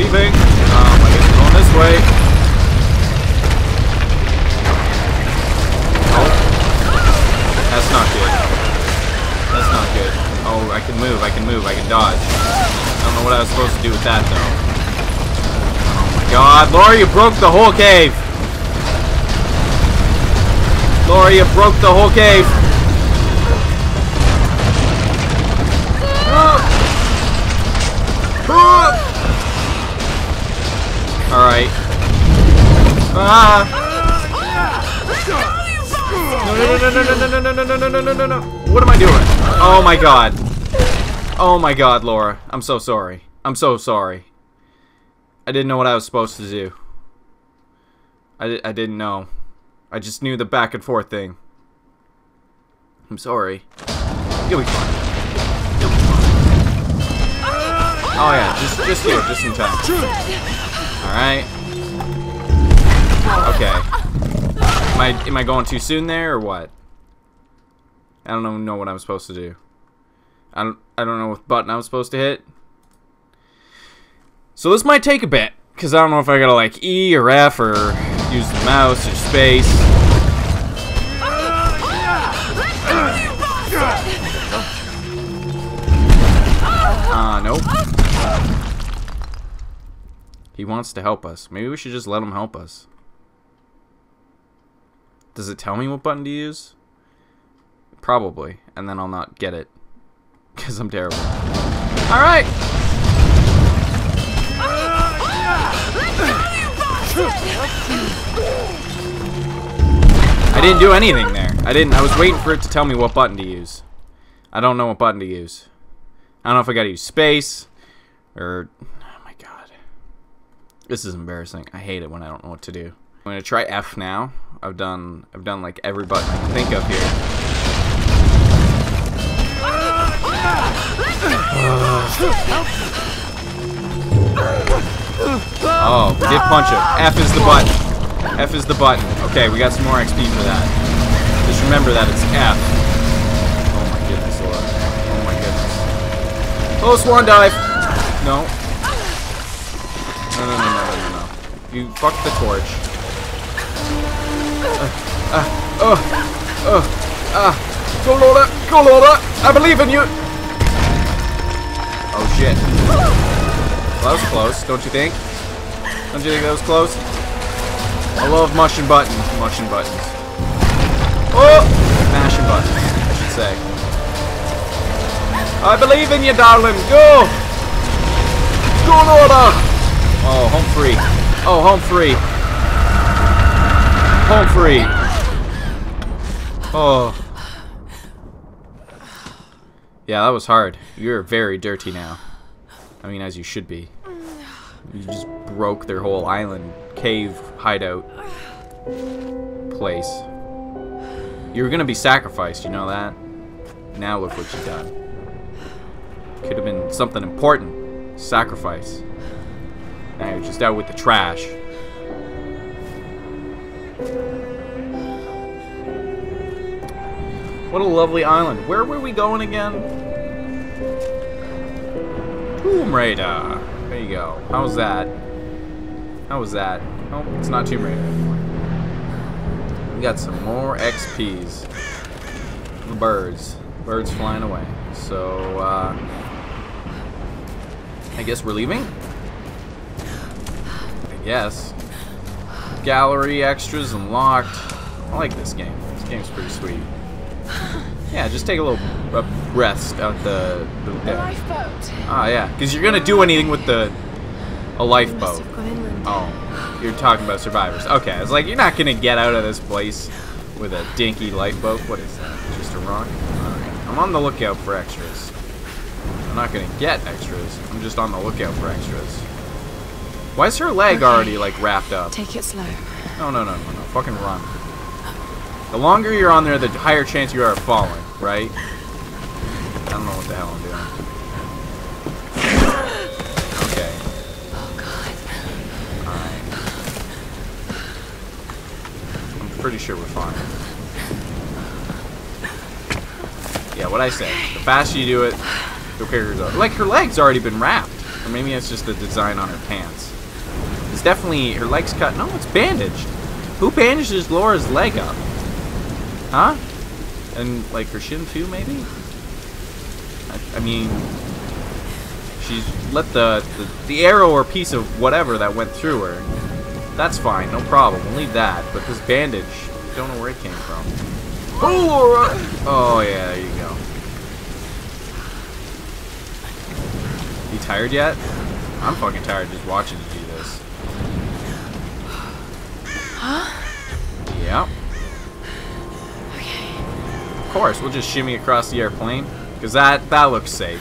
leaving. I guess we're going this way. Oh. That's not good. That's not good. Oh, I can move, I can move, I can dodge. I don't know what I was supposed to do with that, though. Oh my god. Laura, you broke the whole cave! Laura, you broke the whole cave! Alright. Ah! No. What am I doing? Oh my god. Oh my god, Laura. I'm so sorry. I'm so sorry. I didn't know what I was supposed to do. I didn't know. I just knew the back and forth thing. I'm sorry. You'll be fine. You'll be fine. Oh yeah, just here, just in time. Alright. Okay. Am I going too soon there or what? I don't even know what I'm supposed to do. I don't know what button I'm supposed to hit. So this might take a bit, because I don't know if I gotta like E or F or use the mouse or space. Nope. He wants to help us. Maybe we should just let him help us. Does it tell me what button to use? Probably. And then I'll not get it. Because I'm terrible. Alright! I didn't do anything there. I was waiting for it to tell me what button to use. I don't know what button to use. I don't know if I gotta use space. Or... This is embarrassing. I hate it when I don't know what to do. I'm gonna try F now. I've done like every button I can think of here. Oh, we did punch him. F is the button. F is the button. Okay, we got some more XP for that. Just remember that it's F. Oh my goodness, Laura. Oh my goodness. Oh, swan dive! No. No. You fucked the torch. Go, Laura! Go, Laura! I believe in you! Oh, shit. Well, that was close, don't you think? Don't you think that was close? I love mushing buttons. Mushing buttons. Oh! Mashing buttons, I should say. I believe in you, darling! Go! Go, Laura! Oh, home free. Oh, home free. Home free. Oh. Yeah, that was hard. You're very dirty now. I mean, as you should be. You just broke their whole island, cave, hideout, place. You were gonna be sacrificed, you know that? Now look what you've done. Could have been something important. Sacrifice. I was just out with the trash. What a lovely island. Where were we going again? Tomb Raider. There you go. How was that? How was that? Oh, it's not Tomb Raider anymore. We got some more XPs. The birds. Birds flying away. So, I guess we're leaving? Yes. Gallery extras and locked. I like this game. This game's pretty sweet. Yeah, just take a little rest out the lifeboat. Ah, yeah. Because you're gonna do anything with a lifeboat. Oh, you're talking about survivors. Okay, it's like you're not gonna get out of this place with a dinky lifeboat. What is that? Just a rock? Alright. I'm on the lookout for extras. I'm not gonna get extras. I'm just on the lookout for extras. Why is her leg already, like, wrapped up? Take it slow. No. Fucking run. The longer you're on there, the higher chance you are of falling, right? I don't know what the hell I'm doing. Okay. Oh, God. Alright. I'm pretty sure we're fine. Yeah, what I said. The faster you do it, the quicker it goes. Like, her leg's already been wrapped. Or maybe it's just the design on her pants. It's definitely, her leg's cut. No, it's bandaged. Who bandages Laura's leg up? Huh? And, like, her shin too, maybe? I mean, she's let the arrow or piece of whatever that went through her. That's fine, no problem. We'll leave that. But this bandage, don't know where it came from. Oh, Laura! Oh, yeah, there you go. You tired yet? I'm fucking tired just watching you do this. Huh? Yeah. Okay. Of course, we'll just shimmy across the airplane. Because that looks safe.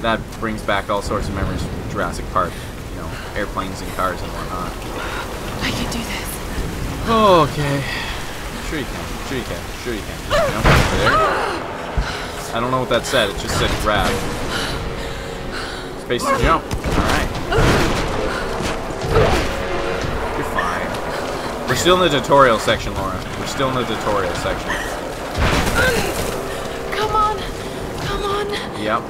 That brings back all sorts of memories from Jurassic Park. You know, airplanes and cars and whatnot. I can do this. Oh, okay. Sure you can. Sure you can. Sure you can. You know, there. I don't know what that said. It just said grab. Space to jump. Alright. You're fine. We're still in the tutorial section, Laura. We're still in the tutorial section. Come on. Come on. Yep.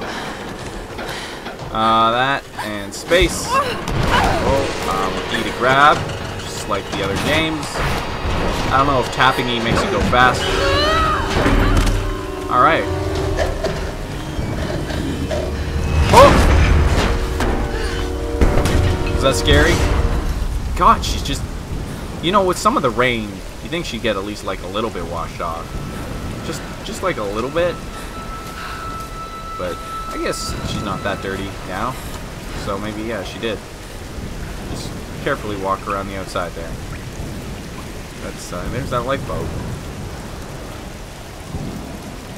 That and space. Oh, E to grab. Just like the other games. I don't know if tapping E makes it go faster. Alright. Oh! Is that scary? God, she's just... You know, with some of the rain, you think she'd get at least, like, a little bit washed off. Just like, a little bit. But I guess she's not that dirty now. So maybe, yeah, she did. Just carefully walk around the outside there. That's, there's that lifeboat.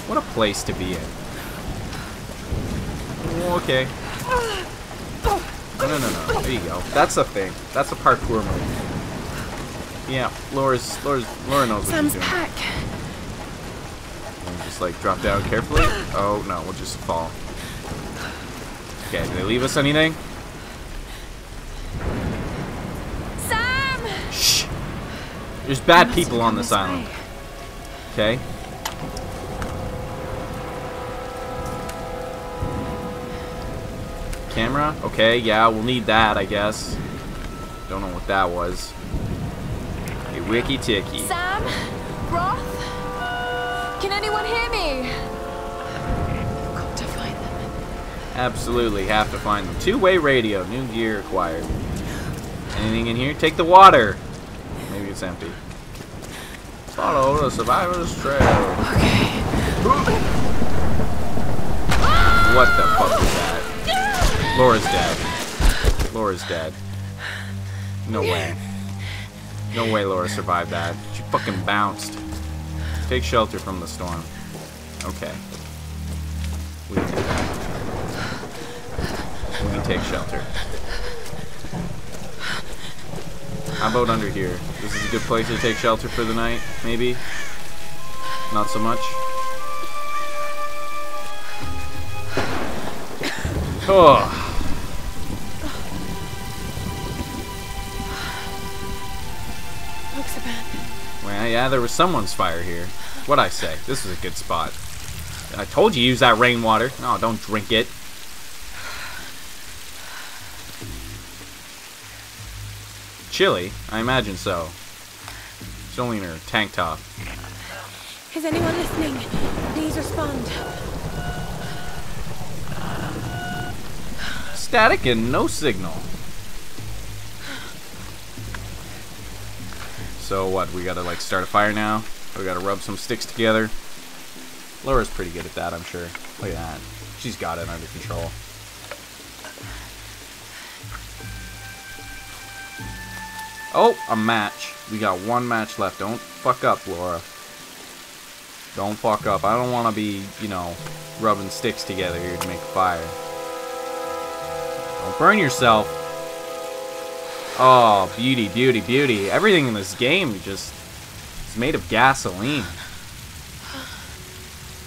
What a place to be in. Oh, okay. No. There you go. That's a thing. That's a parkour move. Yeah, Laura knows what Sam's she's doing. Pack. And just like drop down carefully. Oh no, we'll just fall. Okay, did they leave us anything? Sam! Shh. There's bad people on this island. Okay. Camera? Okay, yeah, we'll need that, I guess. Don't know what that was. A wiki ticky. Sam? Roth? Can anyone hear me? I've got to find them. Absolutely, have to find them. Two-way radio, new gear acquired. Anything in here? Take the water! Maybe it's empty. Follow the survivor's trail. Okay. What the fuck was that? Laura's dead. Laura's dead. No way. No way Laura survived that. She fucking bounced. Take shelter from the storm. Okay. We can do that. We can take shelter. How about under here? This is a good place to take shelter for the night, maybe? Not so much. Oh. Well, yeah, there was someone's fire here. What'd I say? This is a good spot. I told you use that rainwater. No, don't drink it. Chilly? I imagine so. It's only in her tank top. Is anyone listening? Please respond. Static and no signal. So what, we gotta like start a fire now? We gotta rub some sticks together? Laura's pretty good at that, I'm sure. Look at that. She's got it under control. Oh, a match. We got one match left. Don't fuck up, Laura. Don't fuck up. I don't wanna be, you know, rubbing sticks together here to make fire. Don't burn yourself. Oh, beauty, beauty, beauty. Everything in this game just is made of gasoline.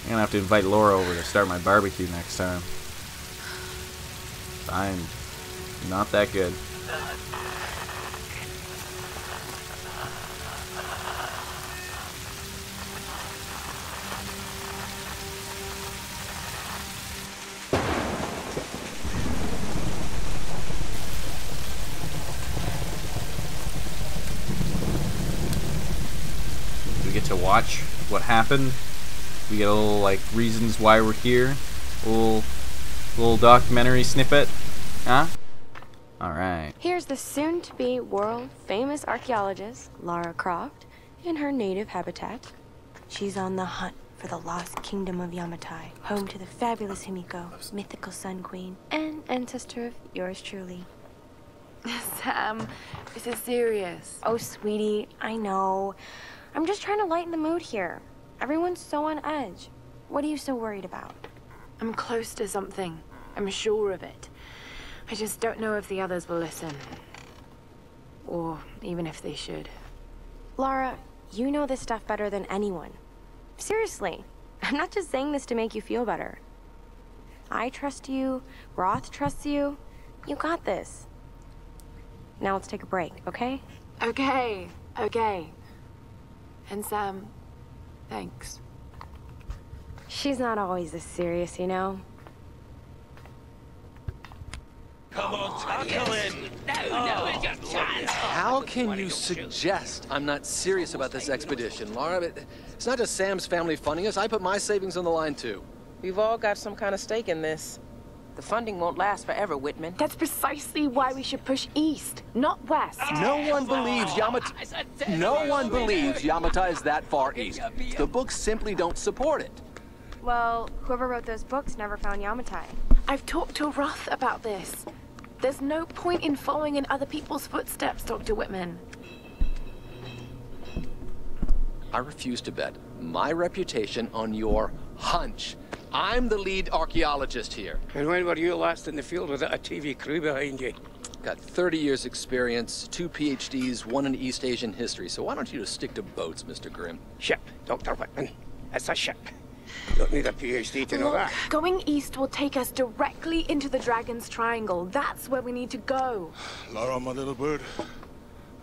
I'm gonna have to invite Laura over to start my barbecue next time. I'm not that good. to watch what happened. We get a little, like, reasons why we're here. A little documentary snippet. Huh? Alright. Here's the soon-to-be world-famous archaeologist, Lara Croft, in her native habitat. She's on the hunt for the lost kingdom of Yamatai, home to the fabulous Himiko, mythical sun queen, and ancestor of yours truly. Sam, this is serious. Oh, sweetie, I know. I'm just trying to lighten the mood here. Everyone's so on edge. What are you so worried about? I'm close to something. I'm sure of it. I just don't know if the others will listen. Or even if they should. Lara, you know this stuff better than anyone. Seriously, I'm not just saying this to make you feel better. I trust you. Roth trusts you. You got this. Now let's take a break, okay? Okay, okay. And Sam, thanks. She's not always this serious, you know? Come on, tackle him! No, it's your chance! How can you suggest I'm not serious about this expedition, Lara? It's not just Sam's family funding us. I put my savings on the line, too. We've all got some kind of stake in this. The funding won't last forever, Whitman. That's precisely why we should push east, not west. No one believes Yamatai is that far east. The books simply don't support it. Well, whoever wrote those books never found Yamatai. I've talked to Roth about this. There's no point in following in other people's footsteps, Dr. Whitman. I refuse to bet my reputation on your hunch. I'm the lead archaeologist here. And when were you last in the field without a TV crew behind you? Got 30 years experience, 2 PhDs, 1 in East Asian history, so why don't you just stick to boats, Mr. Grimm? Ship, Dr. Whitman. It's a ship. Don't need a PhD to know that. Going east will take us directly into the Dragon's Triangle. That's where we need to go. Lara, my little bird.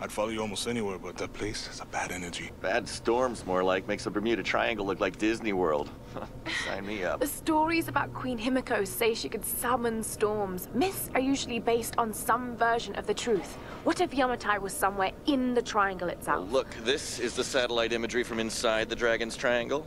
I'd follow you almost anywhere, but that place has a bad energy. Bad storms, more like, makes the Bermuda Triangle look like Disney World. Sign me up. The stories about Queen Himiko say she could summon storms. Myths are usually based on some version of the truth. What if Yamatai was somewhere in the triangle itself? Well, look, this is the satellite imagery from inside the Dragon's Triangle.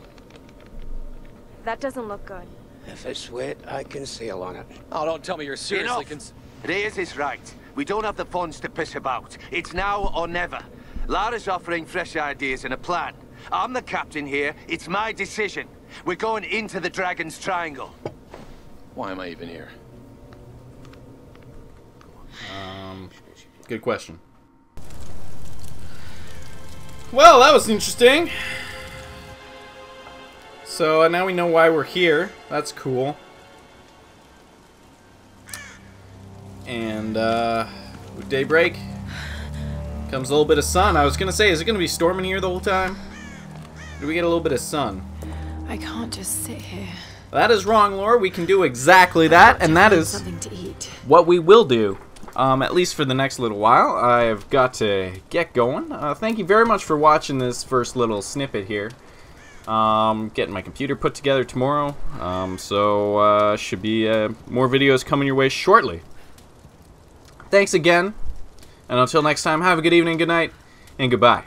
That doesn't look good. If it's wet, I can sail on it. Oh, don't tell me you're seriously concerned. Reyes is right. We don't have the funds to piss about. It's now or never. Lara's offering fresh ideas and a plan. I'm the captain here. It's my decision. We're going into the Dragon's Triangle. Why am I even here? Good question. Well, that was interesting. So now we know why we're here. That's cool. And, with daybreak comes a little bit of sun. I was gonna say, is it gonna be storming here the whole time? Do we get a little bit of sun? I can't just sit here. That is wrong, Laura. We can do exactly that, and that is something to eat. What we will do, at least for the next little while. I've got to get going. Thank you very much for watching this first little snippet here. Getting my computer put together tomorrow, so should be more videos coming your way shortly. Thanks again, and until next time, have a good evening, good night, and goodbye.